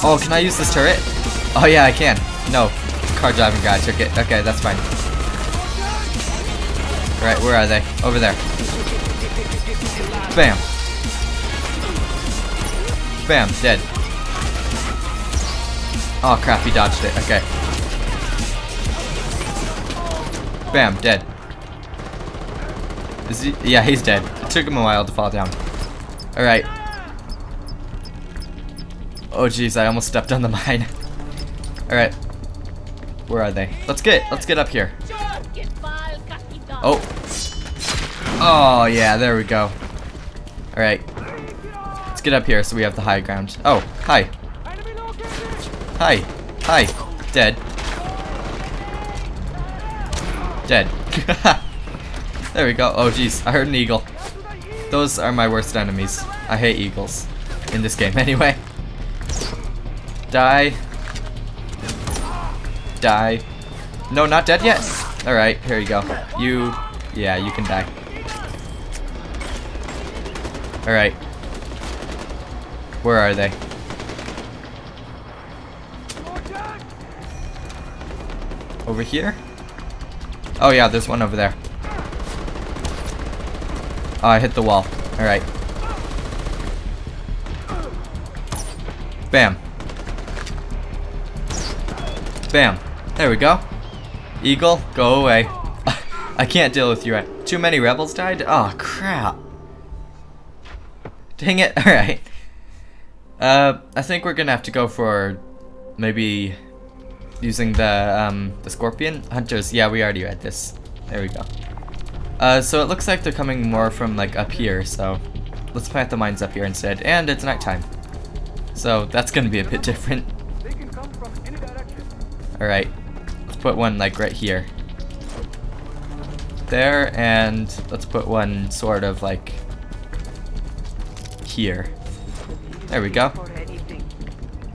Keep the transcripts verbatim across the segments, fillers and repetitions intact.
Oh, can I use this turret? Oh yeah, I can. No, car driving guy took it. Okay, that's fine. Right, where are they? Over there. Bam. Bam, dead. Oh crap, he dodged it. Okay. Bam, dead. Is he? Yeah, he's dead. It took him a while to fall down. Alright. Oh jeez, I almost stepped on the mine. Alright. Where are they? Let's get let's get up here. Oh. Oh yeah, there we go. Alright. Let's get up here so we have the high ground. Oh, hi. Hi. Hi. Dead. Dead. There we go. Oh jeez, I heard an eagle. Those are my worst enemies. I hate eagles. In this game, anyway. Die. Die. No, not dead yet. Alright, here you go. You... Yeah, you can die. Alright. Where are they? Over here? Oh yeah, there's one over there. Oh, I hit the wall. Alright. Bam. Bam. There we go. Eagle, go away. I can't deal with you. Too many rebels died? Oh, crap. Dang it. Alright. Uh, I think we're gonna have to go for maybe using the, um, the scorpion hunters. Yeah, we already read this. There we go. Uh, so it looks like they're coming more from like up here, so let's plant the mines up here instead. And it's nighttime, so that's gonna be a bit different. Alright, let's put one like right here. There, and let's put one sort of like here. There we go.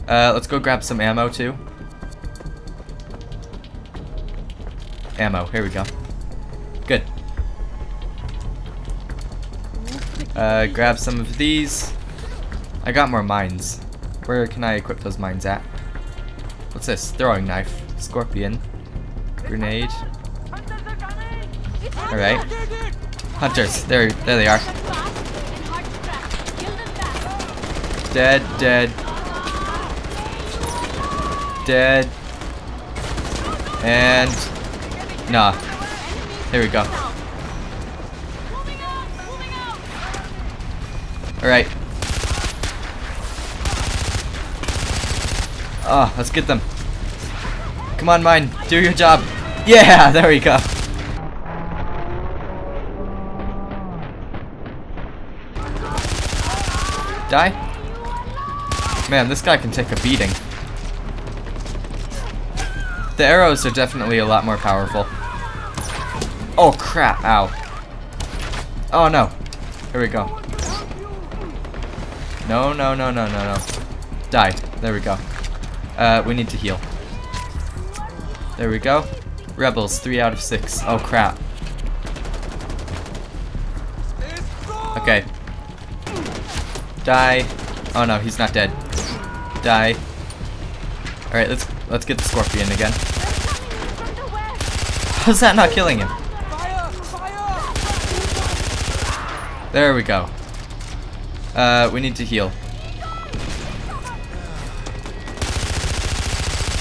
Uh, let's go grab some ammo too. Ammo, here we go. Good. Uh, grab some of these. I got more mines. Where can I equip those mines at? What's this? Throwing knife. Scorpion. Grenade. Alright. Hunters. There, there they are. Dead, dead. Dead. And... Nah. There we go. Alright. Oh, let's get them. Come on, mine. Do your job. Yeah, there we go. Die? Man, this guy can take a beating. The arrows are definitely a lot more powerful. Oh, crap. Ow. Oh, no. Here we go. No, no, no, no, no, no. Die. There we go. Uh, we need to heal. There we go. Rebels, three out of six. Oh, crap. Okay. Die. Oh, no, he's not dead. Die. Alright, let's let's get the scorpion again. How's that not killing him? There we go. Uh, we need to heal.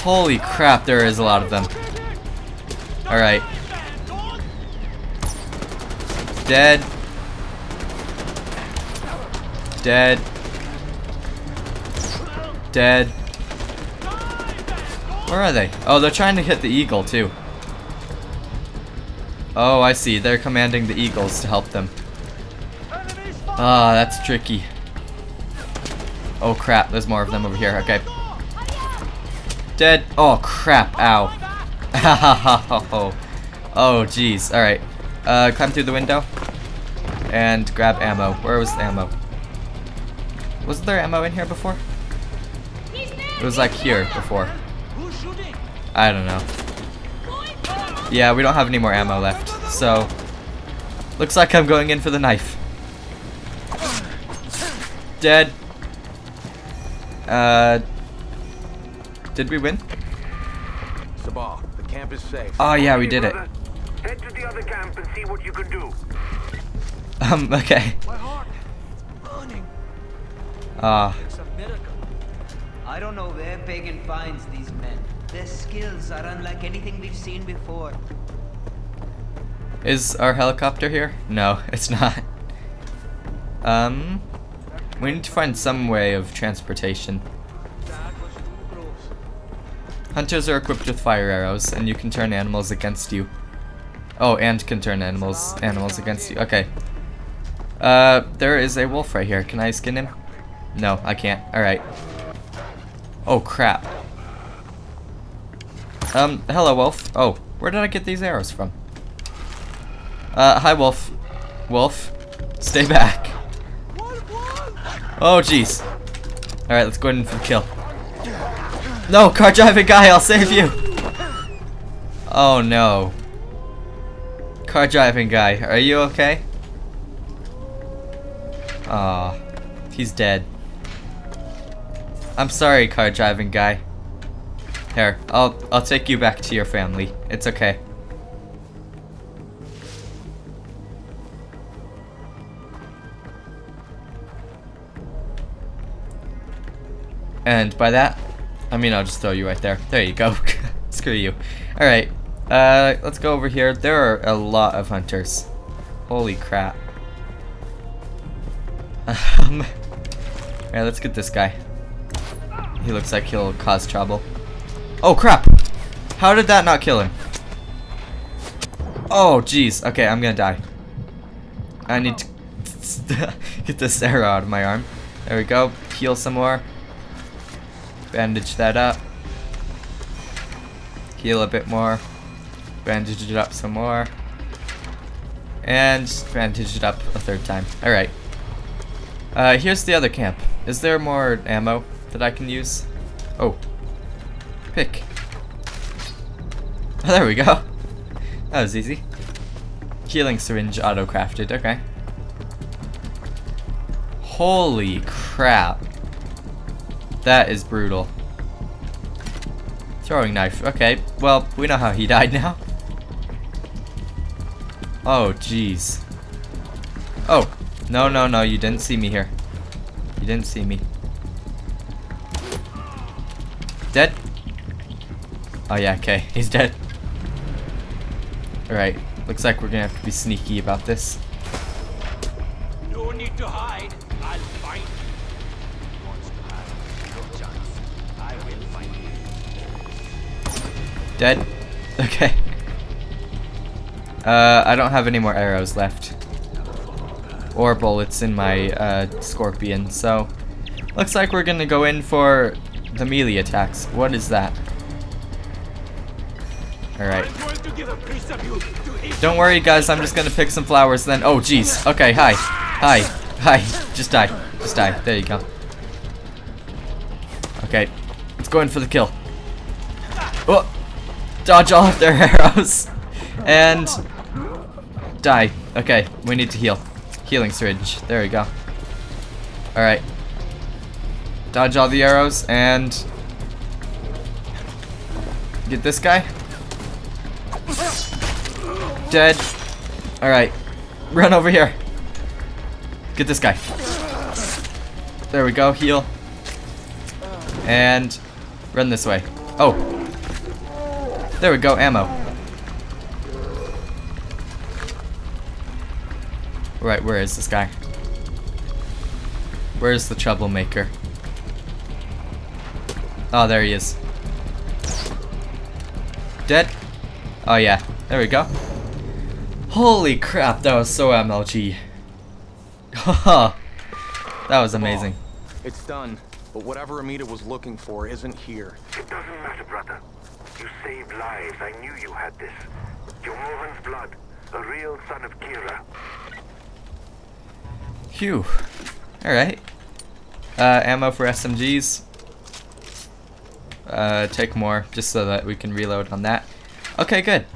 Holy crap, there is a lot of them. Alright. Dead. Dead. Dead. Where are they? Oh, they're trying to hit the eagle, too. Oh, I see. They're commanding the eagles to help them. Ah, oh, that's tricky. Oh crap, there's more of them over here. Okay. Dead. Oh crap, ow. Oh jeez. Alright. Uh, climb through the window. And grab ammo. Where was the ammo? Wasn't there ammo in here before? It was like here before. I don't know. Yeah, we don't have any more ammo left. So, looks like I'm going in for the knife. Dead. Uh, did we win? Sabah, the camp is safe. Oh yeah, we did it. Head to the other camp and see what you can do. Um, okay. My heart is burning. Ah. It's a miracle. I don't know where Pagan finds these men. Their skills are unlike anything we've seen before. Is our helicopter here? No, it's not. Um, we need to find some way of transportation. Hunters are equipped with fire arrows, and you can turn animals against you. Oh, and can turn animals animals against you. Okay. Uh, there is a wolf right here. Can I skin him? No, I can't. All right. Oh crap. Um, hello, wolf. Oh, where did I get these arrows from? Uh, hi, wolf. Wolf, stay back. Oh, jeez. Alright, let's go ahead and kill. No, car-driving guy, I'll save you. Oh, no. Car-driving guy, are you okay? Aw, oh, he's dead. I'm sorry, car-driving guy. Here, I'll, I'll take you back to your family. It's okay. And by that, I mean I'll just throw you right there. There you go. Screw you. Alright, uh, let's go over here. There are a lot of hunters. Holy crap. Um, Alright, let's get this guy. He looks like he'll cause trouble. Oh crap! How did that not kill him? Oh jeez. Okay, I'm gonna die. I need to get this arrow out of my arm. There we go. Heal some more. Bandage that up. Heal a bit more. Bandage it up some more. And bandage it up a third time. Alright. Uh, here's the other camp. Is there more ammo that I can use? Oh. Pick. Oh, there we go. That was easy. Healing syringe auto-crafted. Okay. Holy crap. That is brutal. Throwing knife. Okay, well, we know how he died now. Oh, jeez. Oh, no, no, no, you didn't see me here. You didn't see me. Dead? Oh, yeah, okay, he's dead. Alright, looks like we're gonna have to be sneaky about this. No need to hide. I'll find you. Dead? Okay. Uh, I don't have any more arrows left. Or bullets in my uh, scorpion, so... Looks like we're gonna go in for the melee attacks. What is that? Alright. Don't worry guys, I'm just gonna pick some flowers then. Oh jeez. Okay, hi. Hi. Hi. Just die. Just die. There you go. Okay. Let's go in for the kill. Oh! Dodge all of their arrows and die. Okay, we need to heal. Healing syringe. There we go. Alright. Dodge all the arrows and get this guy. Dead. Alright. Run over here. Get this guy. There we go. Heal. And run this way. Oh. There we go, ammo. Right, where is this guy? Where is the troublemaker? Oh, there he is. Dead? Oh yeah, there we go. Holy crap, that was so M L G. Haha, that was amazing. It's done, but whatever Amita was looking for isn't here. It doesn't matter, brother. You saved lives. I knew you had this. Your Morven's blood, a real son of Kira. Phew. Alright. Uh, ammo for S M Gs. Uh, take more, just so that we can reload on that. Okay, good.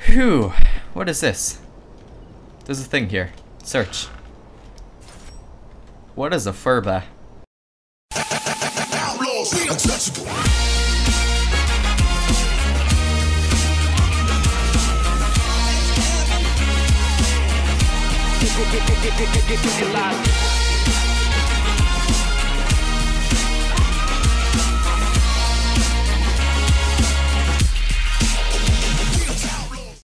Phew. What is this? There's a thing here. Search. What is a furba? untouchable. Get, get, get, get, get, get, get, get, get, get, get, get, get, get,